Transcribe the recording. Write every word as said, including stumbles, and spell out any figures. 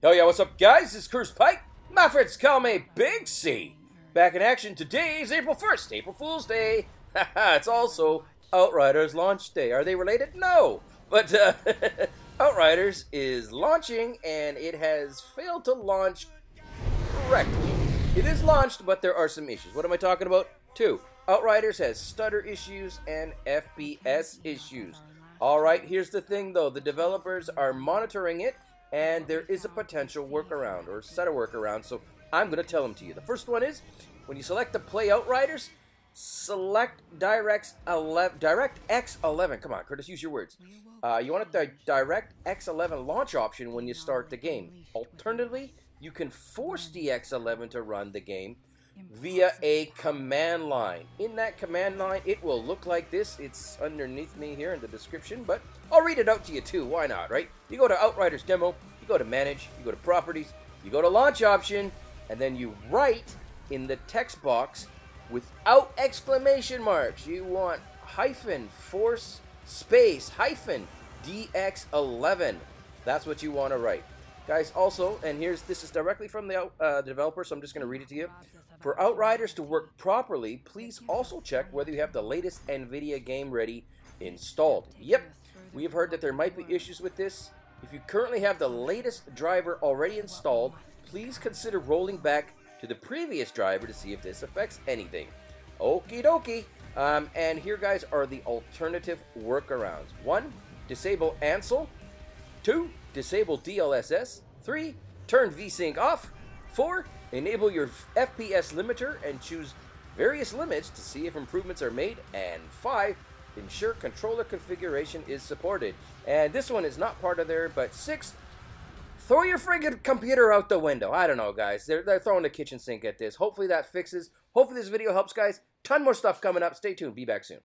Hell yeah, what's up guys, this is Chris Pike, my friends call me Big C. Back in action, today is April first, April Fool's Day. Haha, it's also Outriders launch day. Are they related? No, but uh, Outriders is launching and it has failed to launch correctly. It is launched, but there are some issues. What am I talking about? Two, Outriders has stutter issues and F P S issues. Alright, here's the thing though, the developers are monitoring it. And there is a potential workaround or set of workaround, so I'm going to tell them to you. The first one is when you select the Play Outriders, select DirectX eleven. Come on, Curtis, use your words. Uh, you want the DirectX eleven launch option when you start the game. Alternatively, you can force D X eleven to run the game via a command line. In that command line, it will look like this. It's underneath me here in the description, but I'll read it out to you too. Why not, right? You go to Outriders Demo, you go to Manage, you go to Properties, you go to Launch Option, and then you write in the text box without exclamation marks. You want hyphen force space hyphen D X eleven. That's what you want to write. Guys, also, and here's, this is directly from the uh, developer, so I'm just going to read it to you. For Outriders to work properly, please also check whether you have the latest NVIDIA Game Ready installed. Yep, we have heard that there might be issues with this. If you currently have the latest driver already installed, please consider rolling back to the previous driver to see if this affects anything. Okie dokie. Um, and here, guys, are the alternative workarounds. One, disable Ansel. Two, disable D L S S. Three, turn VSync off. Four, enable your F P S limiter and choose various limits to see if improvements are made. And five, ensure controller configuration is supported. And this one is not part of there, but six, throw your friggin' computer out the window. I don't know, guys. They're, they're throwing the kitchen sink at this. Hopefully that fixes. Hopefully this video helps, guys. Ton more stuff coming up. Stay tuned. Be back soon.